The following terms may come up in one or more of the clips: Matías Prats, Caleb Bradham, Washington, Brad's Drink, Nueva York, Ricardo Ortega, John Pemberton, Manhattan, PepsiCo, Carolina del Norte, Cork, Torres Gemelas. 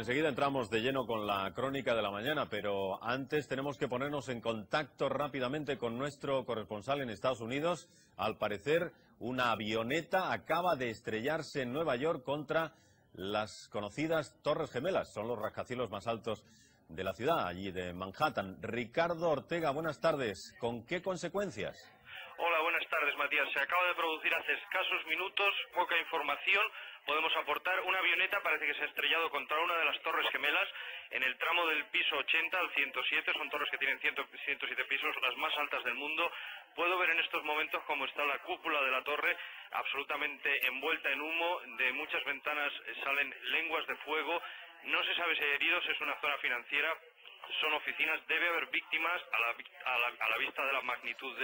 enseguida entramos de lleno con la crónica de la mañana, pero antes tenemos que ponernos en contacto rápidamente con nuestro corresponsal en Estados Unidos. Al parecer, una avioneta acaba de estrellarse en Nueva York contra las conocidas Torres Gemelas. Son los rascacielos más altos de la ciudad, allí de Manhattan. Ricardo Ortega, buenas tardes. ¿Con qué consecuencias? Hola, buenas tardes, Matías. Se acaba de producir hace escasos minutos, poca información podemos aportar. Una avioneta parece que se ha estrellado contra una de las Torres Gemelas en el tramo del piso 80 al 107, son torres que tienen 107 pisos, las más altas del mundo. Puedo ver en estos momentos cómo está la cúpula de la torre absolutamente envuelta en humo, de muchas ventanas salen lenguas de fuego, no se sabe si hay heridos, es una zona financiera, son oficinas, debe haber víctimas a la vista de la magnitud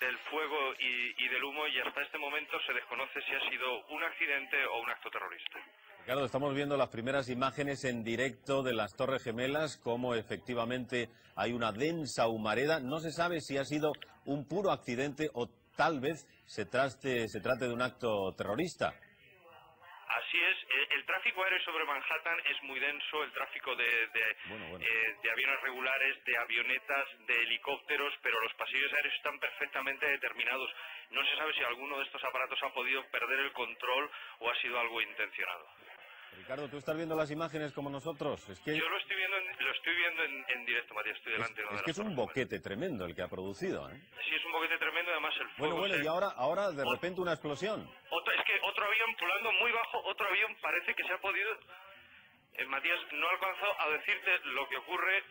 del fuego y del humo, y hasta este momento se desconoce si ha sido un accidente o un acto terrorista. Ricardo, estamos viendo las primeras imágenes en directo de las Torres Gemelas, cómo efectivamente hay una densa humareda. No se sabe si ha sido un puro accidente o tal vez se trate de un acto terrorista. Así es, el tráfico aéreo sobre Manhattan es muy denso, el tráfico de aviones regulares, de avionetas, de helicópteros, pero los pasillos aéreos están perfectamente determinados. No se sabe si alguno de estos aparatos ha podido perder el control o ha sido algo intencionado. Ricardo, ¿tú estás viendo las imágenes como nosotros? Es que... Yo lo estoy viendo en directo, Matías, estoy delante. Es un boquete tremendo el que ha producido, ¿eh? Sí, es un boquete tremendo, además el fuego... Bueno, y ahora de repente una explosión. Otro avión volando muy bajo, otro avión parece que se ha podido... Matías, no alcanzo a decirte lo que ocurre,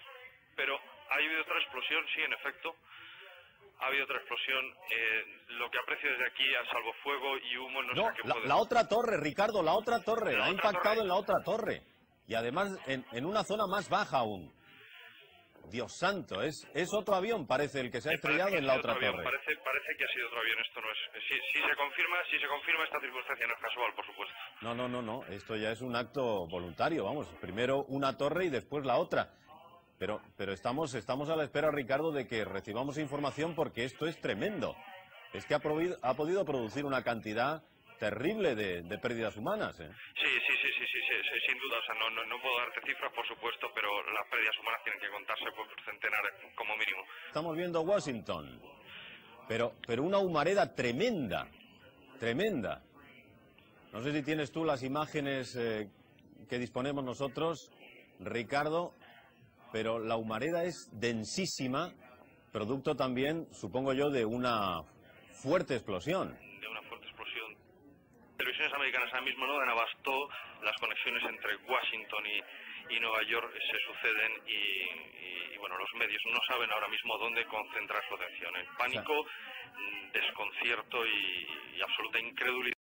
pero ha habido otra explosión, sí, en efecto. Ha habido otra explosión, lo que aprecio desde aquí a salvofuego y humo... No, la otra torre, Ricardo, la otra torre, ha impactado en la otra torre. Y además en una zona más baja aún. Dios santo, es otro avión, parece, el que se ha estrellado en la otra torre. Parece que ha sido otro avión, esto no es... Si se confirma esta circunstancia, no es casual, por supuesto. No, esto ya es un acto voluntario, vamos. Primero una torre y después la otra. Pero estamos a la espera, Ricardo, de que recibamos información porque esto es tremendo. Es que ha podido producir una cantidad terrible de pérdidas humanas, ¿eh? Sí, sin duda. O sea, no puedo darte cifras, por supuesto, pero las pérdidas humanas tienen que contarse por centenares, como mínimo. Estamos viendo Washington, pero una humareda tremenda, tremenda. No sé si tienes tú las imágenes que disponemos nosotros, Ricardo, pero la humareda es densísima, producto también, supongo yo, de una fuerte explosión. Televisiones americanas ahora mismo no dan abasto, las conexiones entre Washington y Nueva York se suceden y bueno, los medios no saben ahora mismo dónde concentrar su atención. El pánico, desconcierto y absoluta incredulidad.